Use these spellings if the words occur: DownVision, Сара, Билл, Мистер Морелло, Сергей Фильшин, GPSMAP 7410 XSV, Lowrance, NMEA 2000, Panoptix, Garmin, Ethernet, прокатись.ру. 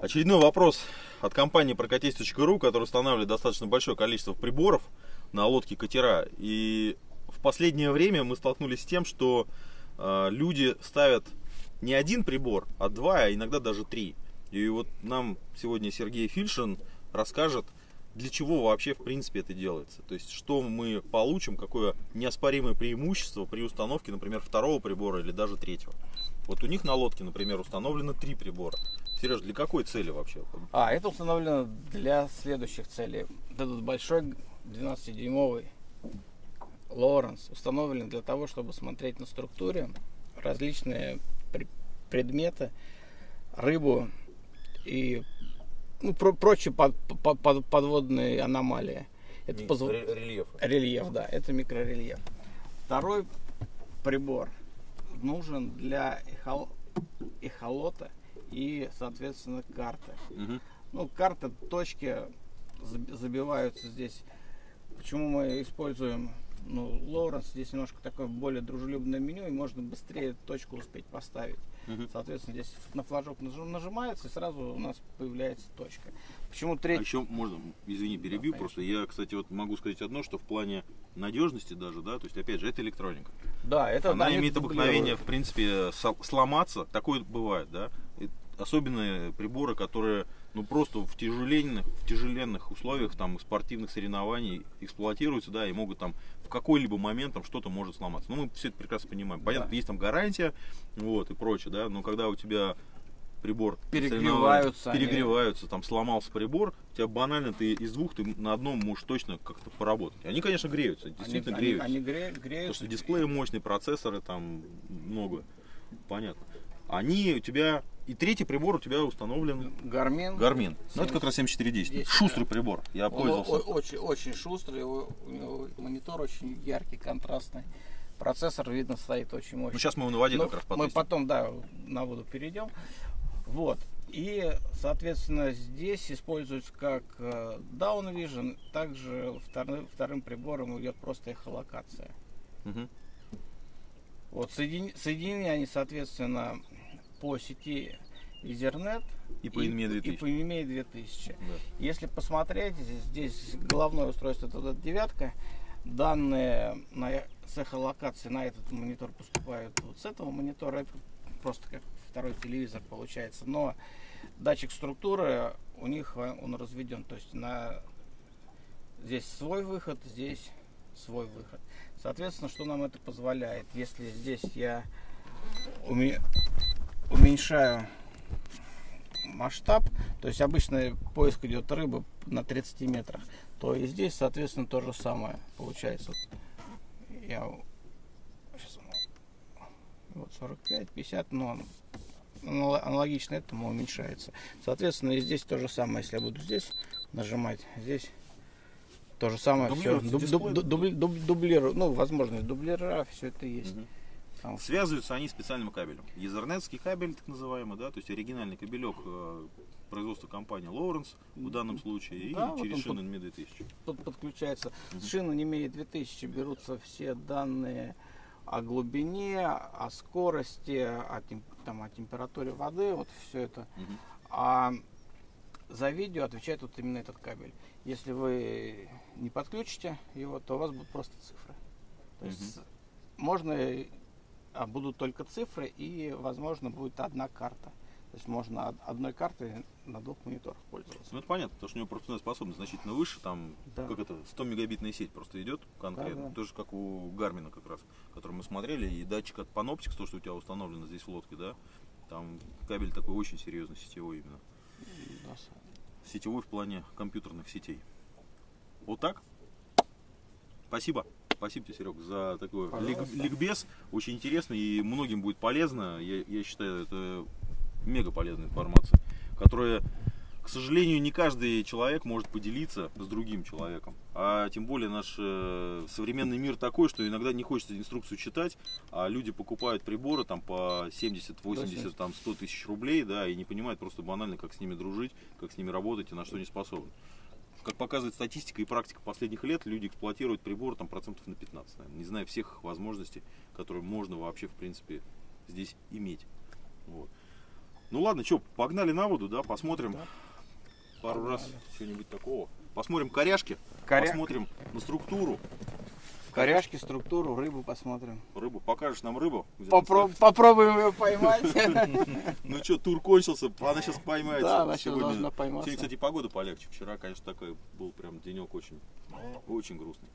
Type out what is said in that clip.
Очередной вопрос от компании прокатись.ру, которая устанавливает достаточно большое количество приборов на лодки, катера. И в последнее время мы столкнулись с тем, что люди ставят не один прибор, а два, а иногда даже три. И вот нам сегодня Сергей Фильшин расскажет, для чего вообще в принципе это делается. То есть что мы получим, какое неоспоримое преимущество при установке, например, второго прибора или даже третьего. Вот у них на лодке, например, установлено три прибора. Сереж, для какой цели вообще? Это установлено для следующих целей. Этот большой 12-дюймовый Lowrance установлен для того, чтобы смотреть на структуре различные предметы, рыбу и прочие подводные аномалии. Это рельеф, да, это микрорельеф. Второй прибор нужен для эхолота и, соответственно, карты. Карты, точки забиваются здесь. Почему мы используем Lowrance? Здесь немножко такое более дружелюбное меню, и можно быстрее точку успеть поставить. Соответственно, здесь на флажок нажимается, и сразу у нас появляется точка. Почему третий? А еще можно, извини, перебью, да, просто я, кстати, вот могу сказать одно, что в плане надежности даже, да, то есть, опять же, это электроника. Да, это она имеет обыкновение, в принципе, сломаться, такое бывает, да. И особенные приборы, которые, просто в тяжеленных условиях, там, спортивных соревнований эксплуатируются, да, и могут там в какой-либо момент там что-то может сломаться. Мы все это прекрасно понимаем. Понятно, да, есть там гарантия, вот, и прочее, да, но когда у тебя прибор перегреваются, там сломался прибор, у тебя банально из двух ты на одном можешь точно как-то поработать. Они, конечно, греются, действительно греются. Они греются. Потому что дисплей мощный, процессоры там много, понятно. Они у тебя, и третий прибор у тебя установлен Garmin. Ну это как раз 7410, шустрый прибор, я пользовался. Очень шустрый, у него монитор очень яркий, контрастный. Процессор, видно, стоит очень мощный. Сейчас мы его на воде как раз потестим. Мы потом, да, на воду перейдем. Вот. И, соответственно, здесь используется как DownVision, также вторым прибором идет просто эхолокация. Вот, соединены они, соответственно, по сети Ethernet и по NMEA 2000. Да. Если посмотреть, здесь головное устройство это девятка. Данные с эхолокации на этот монитор поступают вот с этого монитора. Это просто как второй телевизор получается. Но датчик структуры у них он разведен. То есть здесь свой выход, здесь свой выход. Соответственно, что нам это позволяет? Если здесь я уменьшаю масштаб, то есть обычно поиск идет рыбы на 30 метрах, то и здесь, соответственно, то же самое получается. Я сейчас, вот 45, 50, но аналогично этому уменьшается. Соответственно, и здесь то же самое, если я буду здесь нажимать, здесь то же самое, все дублирует, возможность дублира, все это есть. Связываются они специальным кабелем. Ethernet-ский кабель, так называемый, да, то есть оригинальный кабелек производства компании Lowrance в данном случае, да, и вот через шину NMEA 2000. Тут подключается. С шины NMEA 2000 берутся все данные о глубине, о скорости, о температуре воды, вот все это. А за видео отвечает вот именно этот кабель. Если вы не подключите его, то у вас будут просто цифры. То есть будут только цифры, и возможно будет одна карта. То есть можно одной картой на двух мониторах пользоваться. Это понятно, потому что у него пропускная способность значительно выше, там 100-мегабитная сеть просто идет конкретно. Тоже как у Garmin как раз, который мы смотрели, и датчик от Panoptix, то, что у тебя установлено здесь в лодке, да, там кабель такой очень серьезный, сетевой именно. Сетевой в плане компьютерных сетей. Вот так. Спасибо. Спасибо тебе, Серег, за такой ликбез. Очень интересно и многим будет полезно. Я считаю, это мега полезная информация, которая, к сожалению, не каждый человек может поделиться с другим человеком. А тем более наш современный мир такой, что иногда не хочется инструкцию читать, а люди покупают приборы там, по 70, 80, там, 100 тысяч рублей, да, и не понимают просто банально, как с ними дружить, как с ними работать и на что не способны. Как показывает статистика и практика последних лет, люди эксплуатируют прибор там, процентов на 15, наверное, не зная всех возможностей, которые можно вообще, в принципе, здесь иметь. Вот. Ну ладно, что, погнали на воду, да, посмотрим. Да. Пару погнали. Раз что-нибудь такого. Посмотрим коряшки, посмотрим на структуру. Коряшки, структуру, рыбу посмотрим. Рыбу, покажешь нам рыбу? Попробуем ее поймать. Ну что, тур кончился, она сейчас поймается. Да, она сейчас должна пойматься. Сегодня, кстати, погода полегче. Вчера, конечно, такой был прям денек очень грустный.